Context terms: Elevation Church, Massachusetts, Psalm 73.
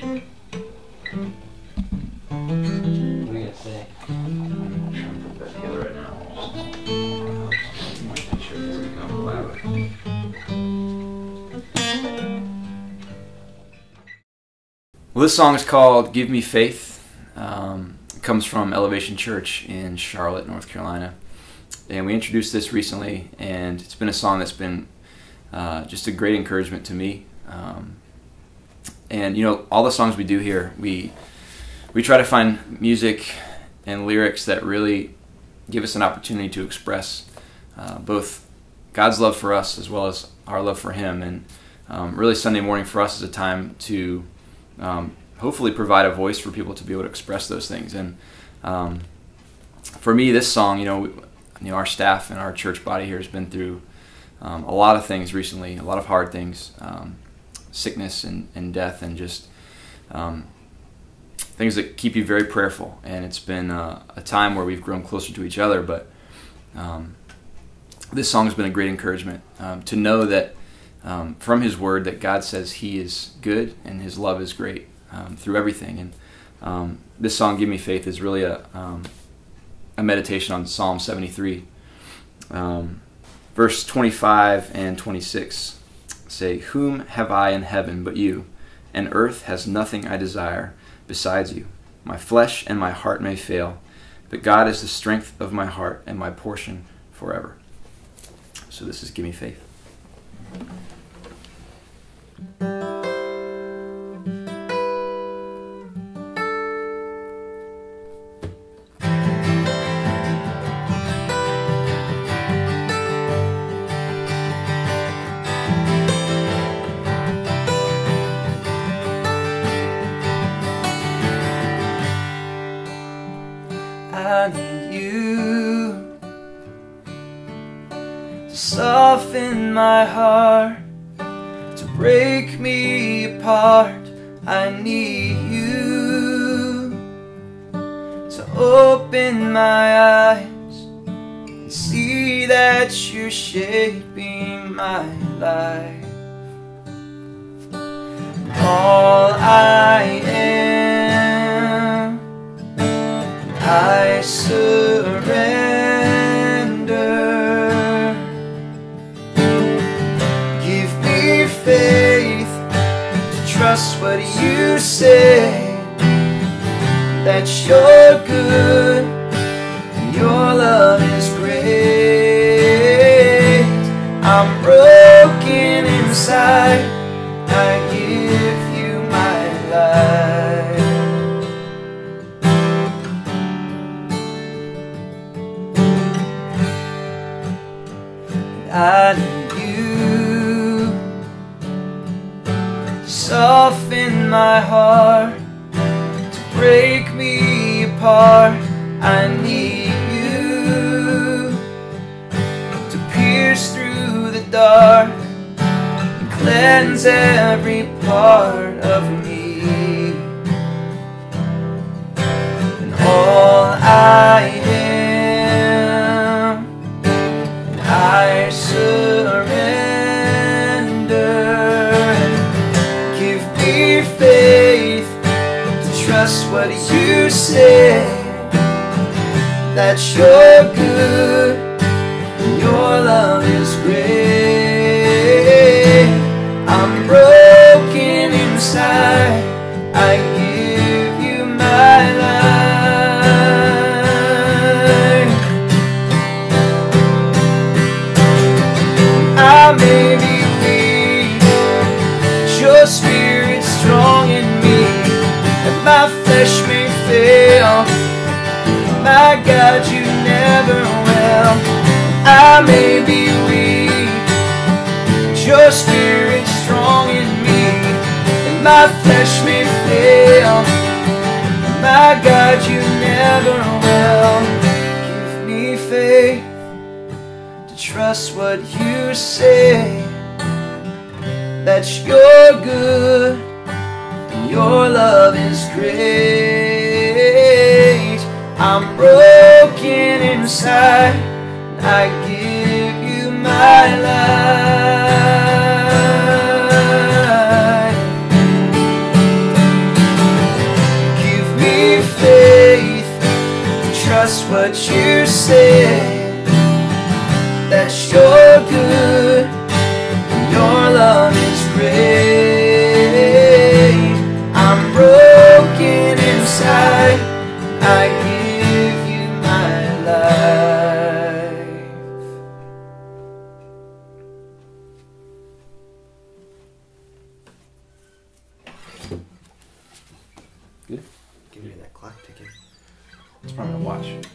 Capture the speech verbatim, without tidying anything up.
Well, this song is called Give Me Faith. Um, it comes from Elevation Church in Charlotte, North Carolina. And we introduced this recently, and it's been a song that's been uh, just a great encouragement to me. Um, and, you know, all the songs we do here, we, we try to find music and lyrics that really give us an opportunity to express uh, both God's love for us as well as our love for Him. And um, really Sunday morning for us is a time to Um, hopefully provide a voice for people to be able to express those things. And um, for me, this song, you know, we, you know, our staff and our church body here has been through um, a lot of things recently, a lot of hard things, um, sickness and, and death, and just um, things that keep you very prayerful. And it's been uh, a time where we've grown closer to each other, but um, this song has been a great encouragement um, to know that Um, from His Word that God says He is good and His love is great um, through everything. And um, this song, Give Me Faith, is really a, um, a meditation on Psalm seventy-three. Um, verse twenty-five and twenty-six say, "Whom have I in heaven but you? And earth has nothing I desire besides you. My flesh and my heart may fail, but God is the strength of my heart and my portion forever." So this is Give Me Faith. I need you to soften my heart, to break me apart. I need you to open my eyes and see that you're shaping my life. All I am, I surrender. Give me faith to trust what you say, that you're good and your love is great. I'm broken inside, I give you my life. I need you to soften my heart, to break me apart. I need you to pierce through the dark and cleanse every part of me. And all I what you say, that you're good and your love is great. I'm broken inside, I give you my life. I may be weak, but your spirit's strong in me, and my flesh may fail, my God, you never will. I may be weak, but your spirit's strong in me, and my flesh may fail, my God, you never will. Give me faith to trust what you say, that you're good, your love is great. I'm broken inside, I give you my life. what you said, that you're good and your love is great. I'm broken inside, I give you my life. Good. Give me that clock ticket. It's probably a watch.